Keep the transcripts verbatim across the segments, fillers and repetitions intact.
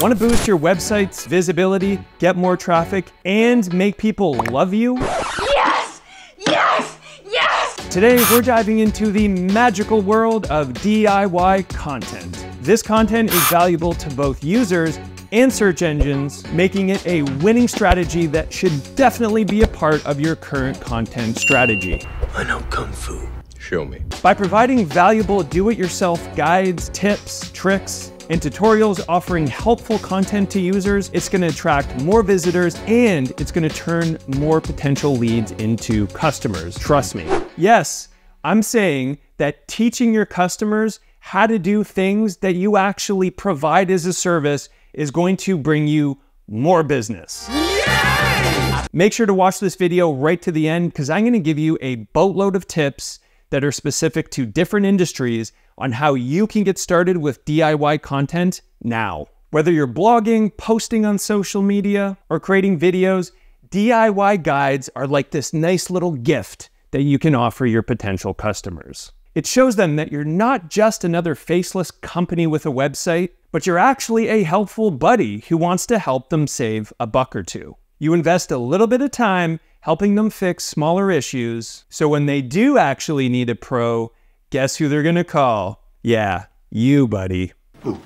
Want to boost your website's visibility, get more traffic, and make people love you? Yes! Yes! Yes! Today, we're diving into the magical world of D I Y content. This content is valuable to both users and search engines, making it a winning strategy that should definitely be a part of your current content strategy. I know Kung Fu. Show me. By providing valuable do-it-yourself guides, tips, tricks, and tutorials offering helpful content to users, it's gonna attract more visitors and it's gonna turn more potential leads into customers. Trust me. Yes, I'm saying that teaching your customers how to do things that you actually provide as a service is going to bring you more business. Yay! Make sure to watch this video right to the end because I'm gonna give you a boatload of tips that are specific to different industries on how you can get started with D I Y content now. Whether you're blogging, posting on social media, or creating videos, D I Y guides are like this nice little gift that you can offer your potential customers. It shows them that you're not just another faceless company with a website, but you're actually a helpful buddy who wants to help them save a buck or two. You invest a little bit of time helping them fix smaller issues, so when they do actually need a pro, guess who they're gonna call? Yeah, you, buddy. Who?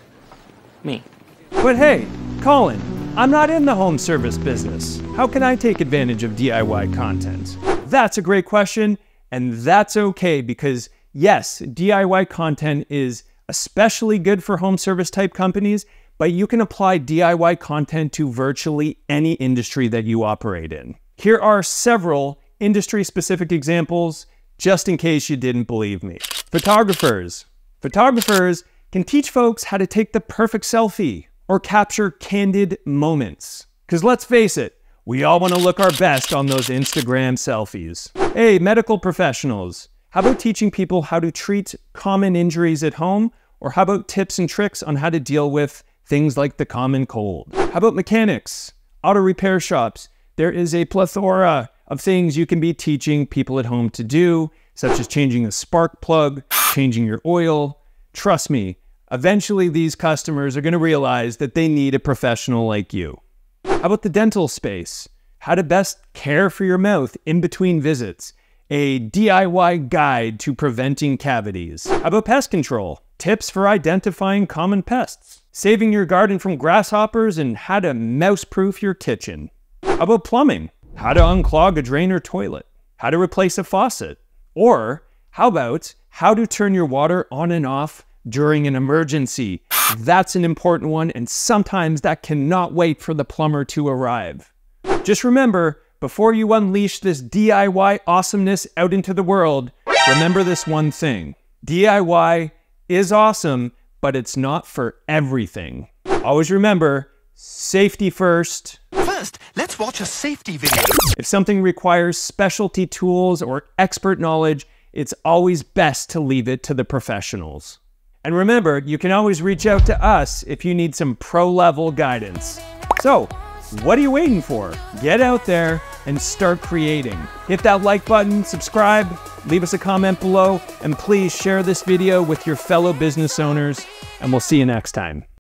Me. But hey, Colin, I'm not in the home service business. How can I take advantage of D I Y content? That's a great question, and that's okay because yes, D I Y content is especially good for home service type companies, but you can apply D I Y content to virtually any industry that you operate in. Here are several industry-specific examples just in case you didn't believe me. Photographers. Photographers can teach folks how to take the perfect selfie or capture candid moments. Because let's face it, we all want to look our best on those Instagram selfies. Hey, medical professionals, how about teaching people how to treat common injuries at home? Or how about tips and tricks on how to deal with things like the common cold? How about mechanics, auto repair shops? There is a plethora of things you can be teaching people at home to do, such as changing a spark plug, changing your oil. Trust me, eventually these customers are gonna realize that they need a professional like you. How about the dental space? How to best care for your mouth in between visits. A D I Y guide to preventing cavities. How about pest control? Tips for identifying common pests. Saving your garden from grasshoppers and how to mouse-proof your kitchen. How about plumbing? How to unclog a drain or toilet, how to replace a faucet, or how about how to turn your water on and off during an emergency? That's an important one, and sometimes that cannot wait for the plumber to arrive. Just remember, before you unleash this D I Y awesomeness out into the world, remember this one thing. D I Y is awesome, but it's not for everything. Always remember, safety first. First, let's watch a safety video. If something requires specialty tools or expert knowledge, it's always best to leave it to the professionals. And remember, you can always reach out to us if you need some pro-level guidance. So, what are you waiting for? Get out there and start creating. Hit that like button, subscribe, leave us a comment below, and please share this video with your fellow business owners, and we'll see you next time.